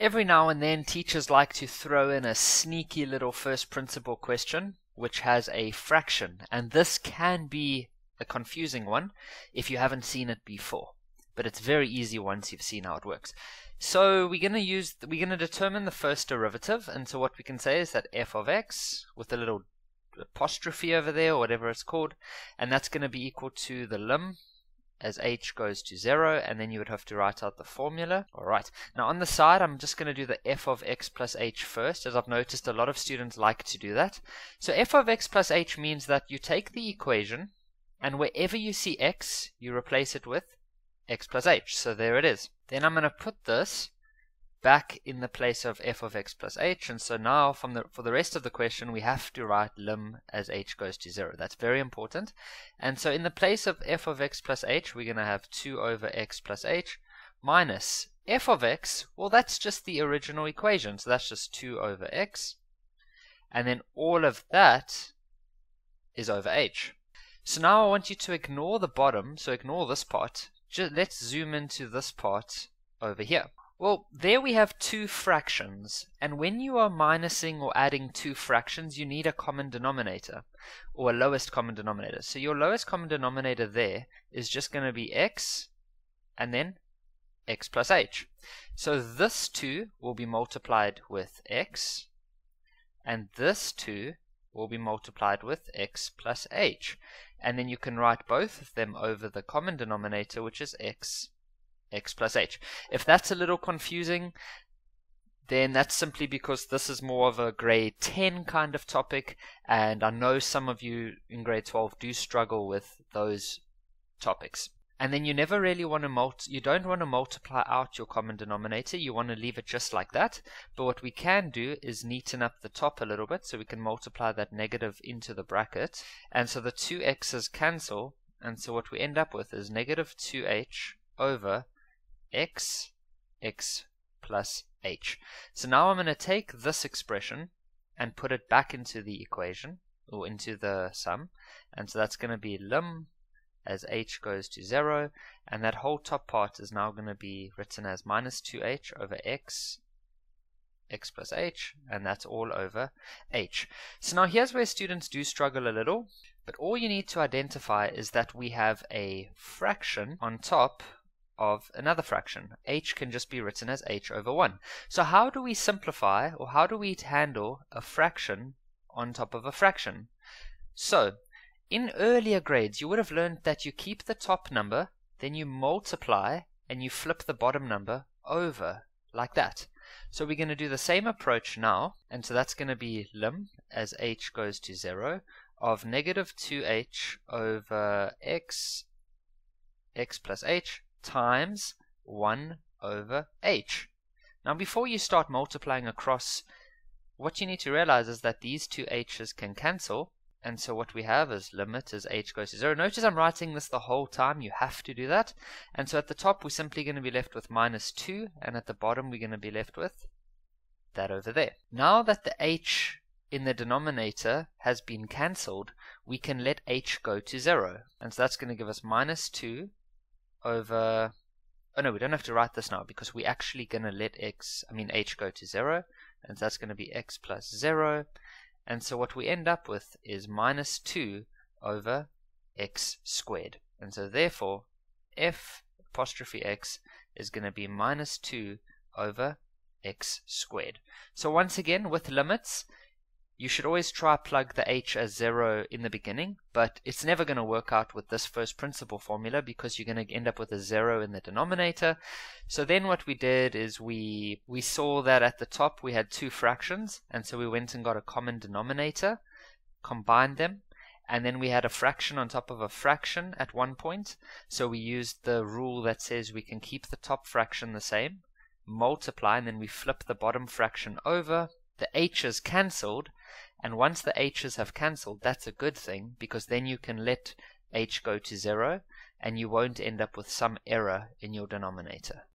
Every now and then teachers like to throw in a sneaky little first principle question which has a fraction, and this can be a confusing one if you haven't seen it before, but it's very easy once you've seen how it works. So we're going to determine the first derivative, and so what we can say is that f of x with a little apostrophe over there or whatever it's called, and that's going to be equal to the lim as h goes to 0, and then you would have to write out the formula. Alright, now on the side I'm just going to do the f of x plus h first, as I've noticed a lot of students like to do that. So f of x plus h means that you take the equation and wherever you see x you replace it with x plus h. So there it is. Then I'm going to put this back in the place of f of x plus h, and so now for the rest of the question we have to write lim as h goes to 0. That's very important. And so in the place of f of x plus h we're going to have 2 over x plus h minus f of x, well that's just the original equation, so that's just 2 over x, and then all of that is over h. So now I want you to ignore the bottom, so ignore this part, just let's zoom into this part over here. Well, there we have two fractions, and when you are minusing or adding two fractions, you need a common denominator, or a lowest common denominator. So your lowest common denominator there is just going to be x, and then x plus h. So this 2 will be multiplied with x, and this 2 will be multiplied with x plus h. And then you can write both of them over the common denominator, which is x plus h. If that's a little confusing, then that's simply because this is more of a grade 10 kind of topic, and I know some of you in grade 12 do struggle with those topics. And then you never really want to multiply out your common denominator, you want to leave it just like that, but what we can do is neaten up the top a little bit, so we can multiply that negative into the bracket, and so the two x's cancel, and so what we end up with is negative 2h over x plus h. So now I'm going to take this expression and put it back into the equation, or into the sum, and so that's going to be lim as h goes to 0, and that whole top part is now going to be written as minus 2h over x plus h, and that's all over h. So now here's where students do struggle a little, but all you need to identify is that we have a fraction on top of another fraction. H can just be written as h over 1. So how do we simplify, or how do we handle a fraction on top of a fraction? So in earlier grades you would have learned that you keep the top number, then you multiply and you flip the bottom number over like that. So we're going to do the same approach now, and so that's going to be lim as h goes to 0 of negative 2h over x plus h times 1 over h. Now before you start multiplying across, what you need to realize is that these two h's can cancel, and so what we have is limit as h goes to 0. Notice I'm writing this the whole time, you have to do that, and so at the top we're simply going to be left with minus 2, and at the bottom we're going to be left with that over there. Now that the h in the denominator has been cancelled, we can let h go to 0, and so that's going to give us minus 2 over, oh no, we don't have to write this now because we're actually going to let h go to 0, and that's going to be x plus 0, and so what we end up with is minus 2 over x squared, and so therefore f apostrophe x is going to be minus 2 over x squared. So once again, with limits you should always try plug the h as 0 in the beginning, but it's never going to work out with this first principle formula because you're going to end up with a 0 in the denominator. So then what we did is we saw that at the top we had two fractions, and so we went and got a common denominator, combined them, and then we had a fraction on top of a fraction at one point. So we used the rule that says we can keep the top fraction the same, multiply, and then we flip the bottom fraction over. The h's cancelled, and once the h's have cancelled, that's a good thing because then you can let h go to 0 and you won't end up with some error in your denominator.